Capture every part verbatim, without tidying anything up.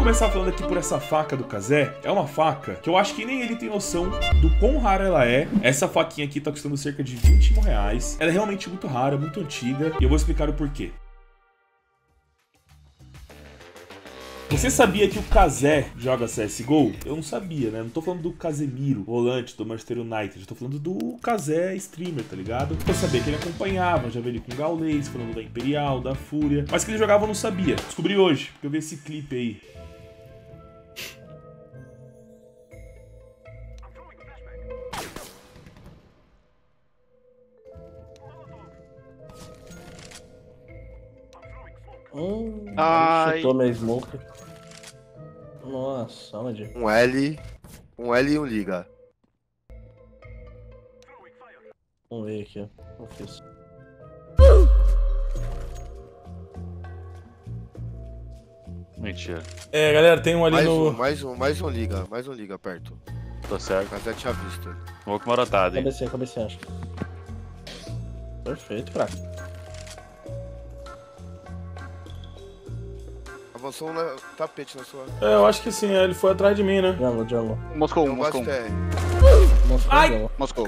começar falando aqui por essa faca do Kazé. É uma faca que eu acho que nem ele tem noção do quão rara ela é. Essa faquinha aqui tá custando cerca de vinte mil reais. Ela é realmente muito rara, muito antiga, e eu vou explicar o porquê. Você sabia que o Kazé joga C S G O? Eu não sabia, né? Não tô falando do Casimiro, volante do Manchester United. Eu tô falando do Kazé streamer, tá ligado? Eu sabia que ele acompanhava, já vi ele com o Gaulês, falando da Imperial, da Fúria. Mas que ele jogava eu não sabia. Descobri hoje, porque eu vi esse clipe aí. Hum, chutou minha smoke. Nossa, onde? Um L, um L e um liga. Vamos ver aqui, ó. O que fiz? Mentira. É, galera, tem um ali mais no... Um, mais um, mais um liga, mais um liga perto. Tô certo. Mas já tinha visto. Vou com marotado, hein. Cabecei, cabecei, acho. Perfeito, fraco. Avançou um tapete na sua... É, eu acho que sim, ele foi atrás de mim, né? Dialou, dialou. Moscou, um, Moscou. Ai! Moscou.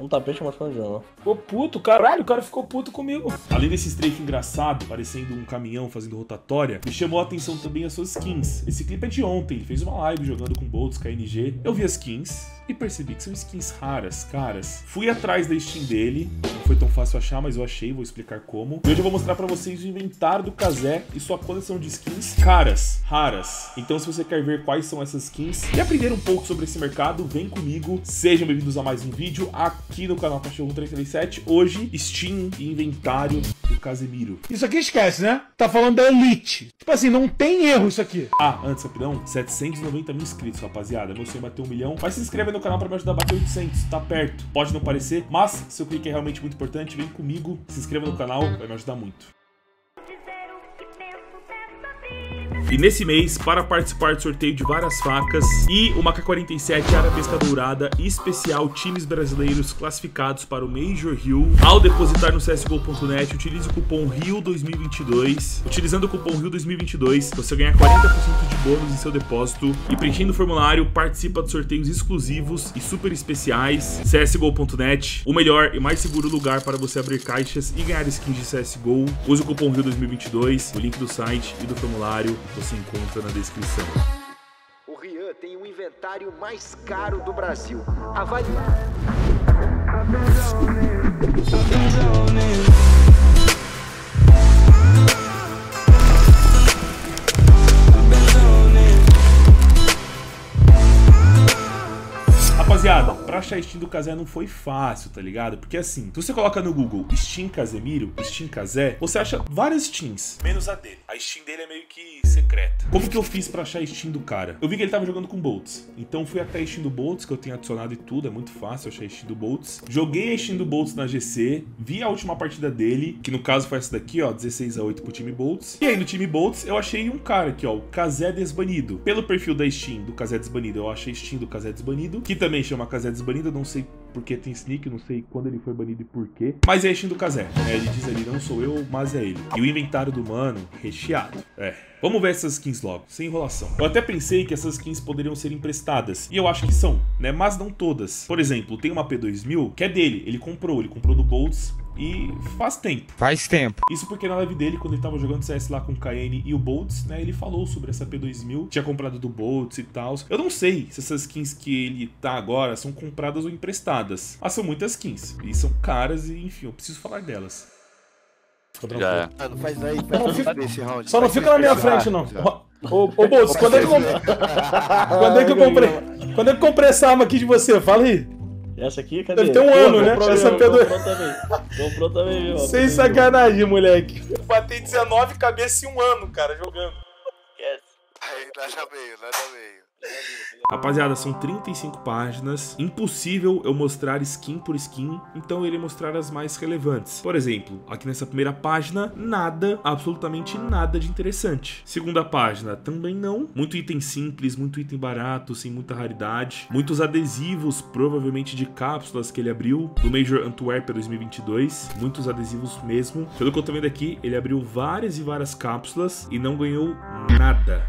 Um tapete, Moscou, dialou. Ficou puto, caralho, o cara ficou puto comigo. Além desse streak engraçado, parecendo um caminhão fazendo rotatória, me chamou a atenção também as suas skins. Esse clipe é de ontem, ele fez uma live jogando com Boltz, K N G. Eu vi as skins e percebi que são skins raras, caras. Fui atrás da Steam dele, não foi tão fácil achar, mas eu achei, vou explicar como. E hoje eu vou mostrar pra vocês o inventário do Kazé e sua coleção de skins caras, raras. Então se você quer ver quais são essas skins e aprender um pouco sobre esse mercado, vem comigo. Sejam bem-vindos a mais um vídeo aqui no canal Cachorro três três sete. Hoje, Steam e inventário do Casimiro. Isso aqui esquece, né? Tá falando da Elite. Tipo assim, não tem erro isso aqui. Ah, antes, rapidão, setecentos e noventa mil inscritos, rapaziada. Meu sonho bateu um milhão, mas se inscreve no no canal para me ajudar a bater oitocentos, tá perto. Pode não parecer, mas seu clique é realmente muito importante. Vem comigo, se inscreva no canal, vai me ajudar muito. E nesse mês, para participar do sorteio de várias facas e uma K quarenta e sete Arabesca Dourada Especial, times brasileiros classificados para o Major Rio, ao depositar no C S G O ponto net, utilize o cupom R I O dois mil e vinte e dois. Utilizando o cupom R I O dois mil e vinte e dois, você ganha quarenta por cento de bônus em seu depósito. E preenchendo o formulário, participa de sorteios exclusivos e super especiais. C S G O ponto net, o melhor e mais seguro lugar para você abrir caixas e ganhar skins de C S G O. Use o cupom R I O dois mil e vinte e dois, o link do site e do formulário você encontra na descrição. O Rian tem o inventário mais caro do Brasil. Avalie. Rapaziada, pra achar Steam do Kazé não foi fácil, tá ligado? Porque assim, se você coloca no Google Steam Casemiro, Steam Kazé, você acha várias Steams, menos a dele. A Steam dele é meio que secreta. Como que eu fiz pra achar Steam do cara? Eu vi que ele tava jogando com Boltz, então fui até a Steam do Boltz, que eu tenho adicionado e tudo, é muito fácil achar a Steam do Boltz. Joguei a Steam do Boltz na G C, vi a última partida dele, que no caso foi essa daqui, ó, dezesseis a oito pro time Boltz. E aí no time Boltz eu achei um cara aqui, ó, o Kazé Desbanido. Pelo perfil da Steam do Kazé Desbanido, eu achei Steam do Kazé Desbanido, que também chama Kazé Desbanido, não sei porque tem sneak, não sei quando ele foi banido e por quê. Mas é a Steam do Kazé, né? Ele diz ali, não sou eu, mas é ele. E o inventário do mano, recheado. É, vamos ver essas skins logo, sem enrolação. Eu até pensei que essas skins poderiam ser emprestadas, e eu acho que são, né? Mas não todas. Por exemplo, tem uma P dois mil, que é dele, ele comprou, ele comprou do Boltz. E faz tempo. Faz tempo. Isso porque na live dele, quando ele tava jogando C S lá com o Kain e o Boltz, né, ele falou sobre essa P dois mil, tinha comprado do Boltz e tal. Eu não sei se essas skins que ele tá agora são compradas ou emprestadas. Mas são muitas skins, e são caras e enfim, eu preciso falar delas. Já. Ah, não faz aí, faz não fica, esse round. Só não fica na minha frente, não. Ô, ô Boltz, quando é que eu comprei? Quando é que eu comprei? Quando é que eu comprei essa arma aqui de você? Fala aí. Essa aqui, cadê? Deve ter um ano, né? Essa P dois mil. Comprou também. Comprou também, meu. Sem sacanagem, moleque. Eu batei dezenove cabeça em um ano, cara, jogando. Yes. Aí, lá já veio, lá já veio. Rapaziada, são trinta e cinco páginas. Impossível eu mostrar skin por skin, então eu irei mostrar as mais relevantes. Por exemplo, aqui nessa primeira página, nada, absolutamente nada de interessante. Segunda página, também não. Muito item simples, muito item barato, sem muita raridade. Muitos adesivos, provavelmente de cápsulas que ele abriu, do Major Antwerp dois mil e vinte e dois. Muitos adesivos mesmo. Pelo que eu tô vendo aqui, ele abriu várias e várias cápsulas e não ganhou nada.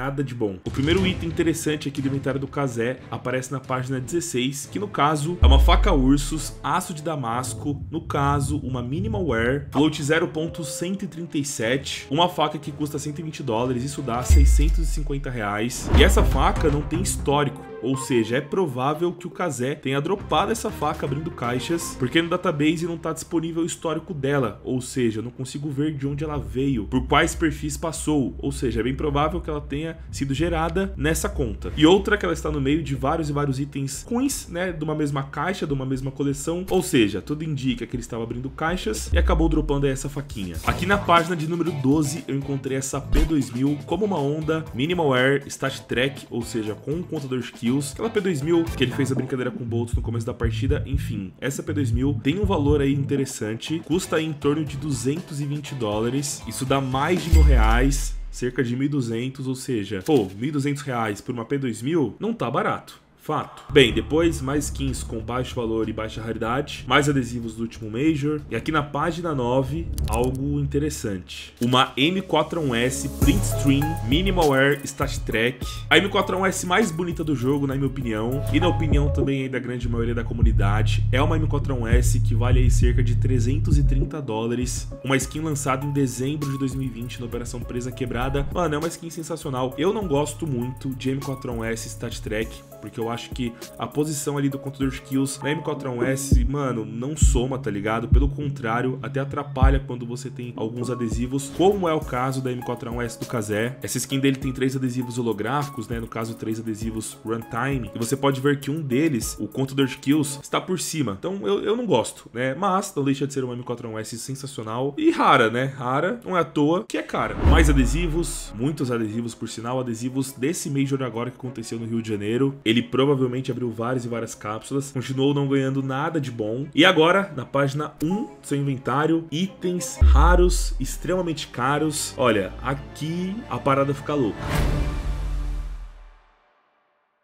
nada de bom. O primeiro item interessante aqui do inventário do Kazé aparece na página dezesseis, que no caso é uma faca Ursus, aço de Damasco, no caso uma minimal wear, float zero ponto cento e trinta e sete, uma faca que custa cento e vinte dólares, isso dá seiscentos e cinquenta reais, e essa faca não tem histórico. Ou seja, é provável que o Kazé tenha dropado essa faca abrindo caixas, porque no database não está disponível o histórico dela, ou seja, eu não consigo ver de onde ela veio, por quais perfis passou, ou seja, é bem provável que ela tenha sido gerada nessa conta. E outra que ela está no meio de vários e vários itens ruins, né, de uma mesma caixa, de uma mesma coleção, ou seja, tudo indica que ele estava abrindo caixas e acabou dropando essa faquinha. Aqui na página de número doze eu encontrei essa P dois mil como uma onda minimal wear StatTrack, ou seja, com um contador de kills. Aquela P dois mil que ele fez a brincadeira com o Boltz no começo da partida, enfim, essa P dois mil tem um valor aí interessante, custa aí em torno de duzentos e vinte dólares, isso dá mais de mil reais, cerca de mil e duzentos, ou seja, pô, mil e duzentos reais por uma P dois mil não tá barato. Fato. Bem, depois mais skins com baixo valor e baixa raridade, mais adesivos do último Major, e aqui na página nove, algo interessante. Uma M quatro A um S Printstream Minimal Wear StatTrack. A M quatro A um S mais bonita do jogo, na minha opinião, e na opinião também aí da grande maioria da comunidade, é uma M quatro A um S que vale aí cerca de trezentos e trinta dólares, uma skin lançada em dezembro de dois mil e vinte na Operação Presa Quebrada. Mano, é uma skin sensacional. Eu não gosto muito de M quatro A um S StatTrack, porque eu acho que a posição ali do contador de kills na M quatro A um S, mano, não soma, tá ligado? Pelo contrário, até atrapalha quando você tem alguns adesivos, como é o caso da M quatro A um S do Kazé. Essa skin dele tem três adesivos holográficos, né? No caso, três adesivos Runtime. E você pode ver que um deles, o contador de kills, está por cima. Então, eu, eu não gosto, né? Mas, não deixa de ser uma M quatro A um S sensacional e rara, né? Rara, não é à toa que é cara. Mais adesivos, muitos adesivos, por sinal, adesivos desse Major agora que aconteceu no Rio de Janeiro. Ele provavelmente abriu várias e várias cápsulas, continuou não ganhando nada de bom. E agora, na página um do seu inventário, itens raros, extremamente caros. Olha, aqui a parada fica louca.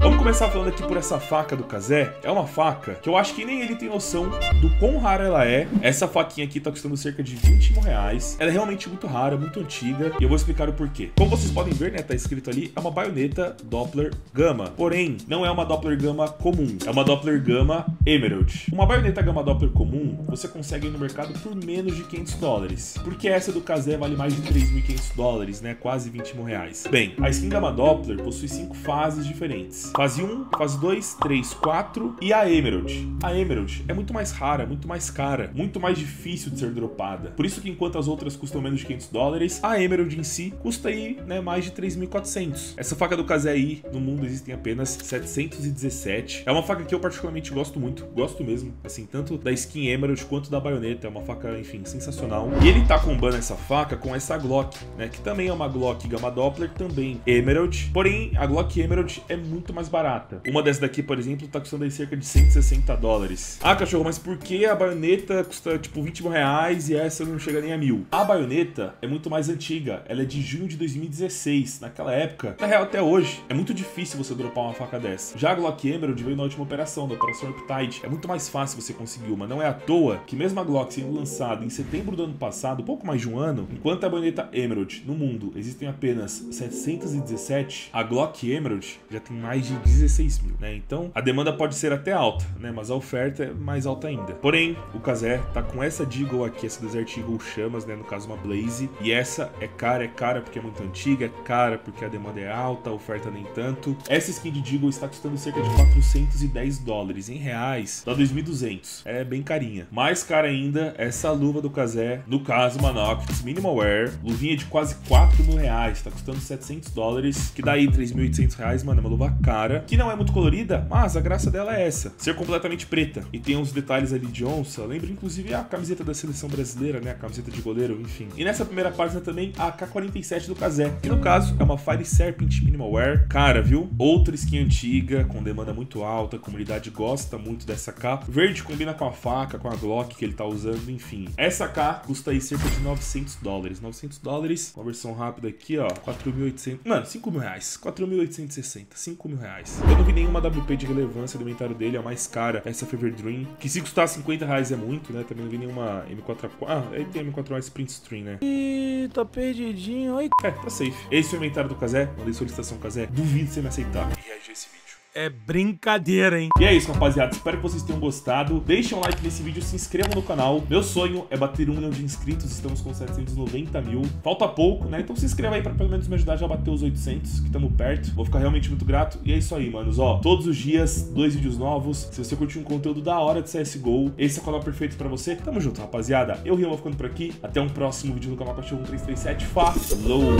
Vamos começar falando aqui por essa faca do Kazé. É uma faca que eu acho que nem ele tem noção do quão rara ela é. Essa faquinha aqui tá custando cerca de vinte e um reais. Ela é realmente muito rara, muito antiga, e eu vou explicar o porquê. Como vocês podem ver, né, tá escrito ali, é uma baioneta Doppler Gama. Porém, não é uma Doppler Gama comum, é uma Doppler Gama Emerald. Uma baioneta Gama Doppler comum você consegue no mercado por menos de quinhentos dólares, porque essa do Kazé vale mais de três mil e quinhentos dólares, né, quase vinte mil reais. Bem, a skin Gama Doppler possui cinco fases diferentes. Fase um, fase dois, três, quatro e a Emerald. A Emerald é muito mais rara, muito mais cara, muito mais difícil de ser dropada. Por isso que enquanto as outras custam menos de quinhentos dólares, a Emerald em si custa aí, né, mais de três mil e quatrocentos. Essa faca do Kazé aí, no mundo existem apenas setecentos e dezessete. É uma faca que eu particularmente gosto muito, gosto mesmo, assim, tanto da skin Emerald quanto da baioneta. É uma faca, enfim, sensacional. E ele tá combando essa faca com essa Glock, né, que também é uma Glock Gama Doppler, também Emerald. Porém, a Glock Emerald é muito mais barata. Uma dessa daqui, por exemplo, tá custando aí cerca de cento e sessenta dólares. Ah, cachorro, mas por que a baioneta custa tipo vinte mil reais e essa não chega nem a mil? A baioneta é muito mais antiga, ela é de junho de dois mil e dezesseis, naquela época, na real até hoje, é muito difícil você dropar uma faca dessa. Já a Glock Emerald veio na última operação, da Operação Riptide, é muito mais fácil você conseguir uma, não é à toa que mesmo a Glock sendo lançada em setembro do ano passado, pouco mais de um ano, enquanto a baioneta Emerald no mundo existem apenas setecentos e dezessete, a Glock Emerald já tem mais de dezesseis mil, né? Então a demanda pode ser até alta, né? Mas a oferta é mais alta ainda. Porém, o Kazé tá com essa Deagle aqui, essa Desert Eagle chamas, né? No caso, uma Blaze. E essa é cara, é cara porque é muito antiga, é cara porque a demanda é alta, a oferta nem tanto. Essa skin de Deagle está custando cerca de quatrocentos e dez dólares. Em reais, dá dois mil e duzentos. É bem carinha. Mais cara ainda, essa luva do Kazé, no caso, uma Noctis Minimal Wear, luvinha de quase quatro mil reais, tá custando setecentos dólares, que dá aí três mil e oitocentos reais, mano, é uma luva cara, que não é muito colorida, mas a graça dela é essa, ser completamente preta, e tem uns detalhes ali de onça, lembra inclusive a camiseta da seleção brasileira, né, a camiseta de goleiro, enfim. E nessa primeira página também a K quarenta e sete do Kazé, que no caso é uma Fire Serpent Minimal Wear, cara, viu? Outra skin antiga, com demanda muito alta, a comunidade gosta muito dessa K, verde combina com a faca, com a Glock que ele tá usando, enfim. Essa K custa aí cerca de novecentos dólares, novecentos dólares, uma versão rápida aqui, ó, quatro mil e oitocentos, mano, cinco mil reais, quatro mil oitocentos e sessenta, cinco mil reais. reais. Eu não vi nenhuma W P de relevância do inventário dele, a mais cara, essa Fever Dream, que se custar cinquenta reais é muito, né? Também não vi nenhuma M quatro A quatro. Ah, aí tem M quatro A um S Printstream, né? Ih, tá perdidinho. Ai. É, tá safe. Esse é o inventário do Kazé. Mandei solicitação Kazé. Duvido você me aceitar. Reagir esse vídeo. É brincadeira, hein? E é isso, rapaziada. Espero que vocês tenham gostado. Deixem um like nesse vídeo, se inscrevam no canal. Meu sonho é bater um milhão de inscritos. Estamos com setecentos e noventa mil. Falta pouco, né? Então se inscreva aí pra pelo menos me ajudar já a bater os oitocentos, que estamos perto. Vou ficar realmente muito grato. E é isso aí, manos. Ó, todos os dias, dois vídeos novos. Se você curtiu um conteúdo da hora de C S G O, esse é o canal perfeito pra você. Tamo junto, rapaziada. Eu, Rian, vou ficando por aqui. Até um próximo vídeo no canal Cachorro um três três sete. Falou!